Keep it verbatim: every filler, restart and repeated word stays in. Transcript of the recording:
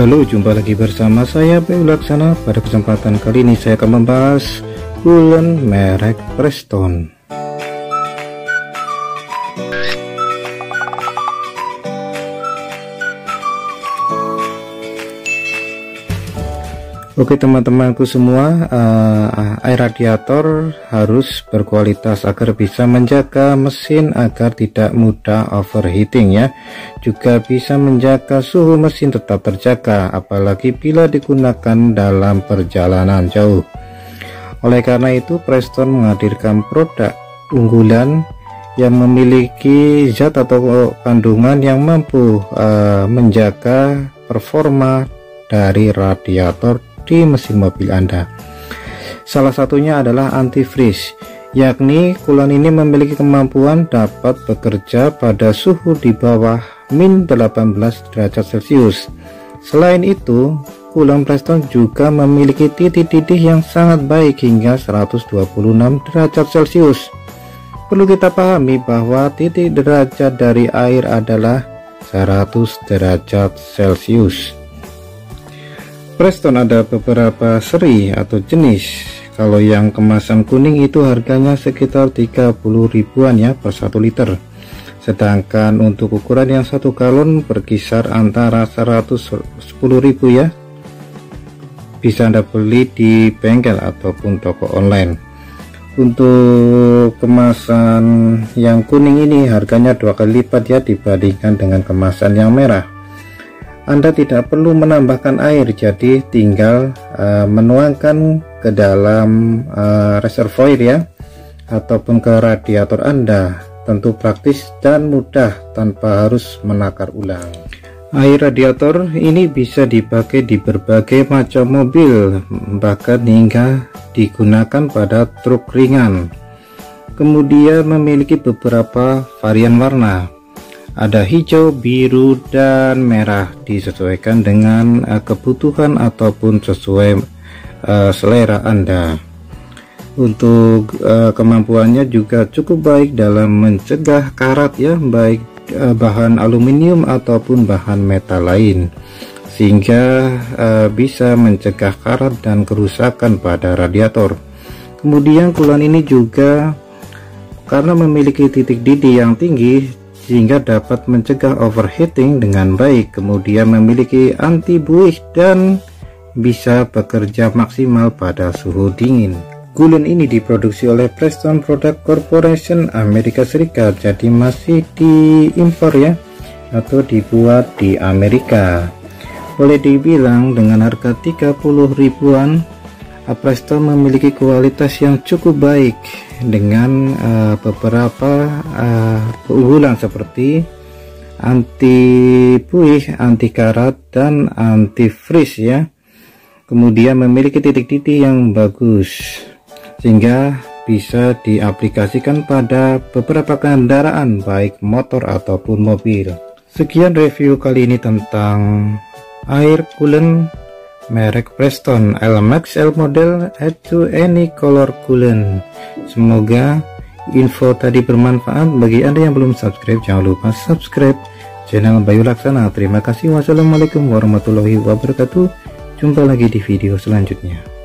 Halo, jumpa lagi bersama saya Bayu Laksana. Pada kesempatan kali ini saya akan membahas coolant merek Prestone. Oke teman-temanku semua, uh, air radiator harus berkualitas agar bisa menjaga mesin agar tidak mudah overheating ya. Juga bisa menjaga suhu mesin tetap terjaga, apalagi bila digunakan dalam perjalanan jauh. Oleh karena itu, Prestone menghadirkan produk unggulan yang memiliki zat atau kandungan yang mampu uh, menjaga performa dari radiator di mesin mobil Anda. Salah satunya adalah antifreeze, yakni coolant ini memiliki kemampuan dapat bekerja pada suhu di bawah minus delapan belas derajat celcius. Selain itu, coolant Prestone juga memiliki titik-titik yang sangat baik hingga seratus dua puluh enam derajat celcius. Perlu kita pahami bahwa titik derajat dari air adalah seratus derajat celcius. Prestone ada beberapa seri atau jenis. Kalau yang kemasan kuning itu harganya sekitar tiga puluh ribuan ya per satu liter. Sedangkan untuk ukuran yang satu galon berkisar antara seratus sepuluh ribu ya. Bisa Anda beli di bengkel ataupun toko online. Untuk kemasan yang kuning ini harganya dua kali lipat ya dibandingkan dengan kemasan yang merah. Anda tidak perlu menambahkan air, jadi tinggal uh, menuangkan ke dalam uh, reservoir ya ataupun ke radiator Anda. Tentu praktis dan mudah tanpa harus menakar ulang. Air radiator ini bisa dipakai di berbagai macam mobil, bahkan hingga digunakan pada truk ringan. Kemudian memiliki beberapa varian warna. Ada hijau, biru, dan merah, disesuaikan dengan uh, kebutuhan ataupun sesuai uh, selera Anda. Untuk uh, kemampuannya juga cukup baik dalam mencegah karat ya, baik uh, bahan aluminium ataupun bahan metal lain, sehingga uh, bisa mencegah karat dan kerusakan pada radiator. Kemudian coolant ini juga karena memiliki titik didih yang tinggi sehingga dapat mencegah overheating dengan baik, kemudian memiliki anti buih dan bisa bekerja maksimal pada suhu dingin. Coolant ini diproduksi oleh Prestone Products Corporation Amerika Serikat, jadi masih diimpor ya atau dibuat di Amerika. Boleh dibilang dengan harga tiga puluh ribuan, Prestone memiliki kualitas yang cukup baik dengan uh, beberapa uh, keunggulan seperti anti buih, anti karat, dan anti freeze ya. Kemudian memiliki titik-titik yang bagus sehingga bisa diaplikasikan pada beberapa kendaraan baik motor ataupun mobil. Sekian review kali ini tentang air coolant merek Prestone L M X L model Add to Any Color Coolant. Semoga info tadi bermanfaat. Bagi Anda yang belum subscribe, jangan lupa subscribe channel Bayu Laksana. Terima kasih. Wassalamualaikum warahmatullahi wabarakatuh. Jumpa lagi di video selanjutnya.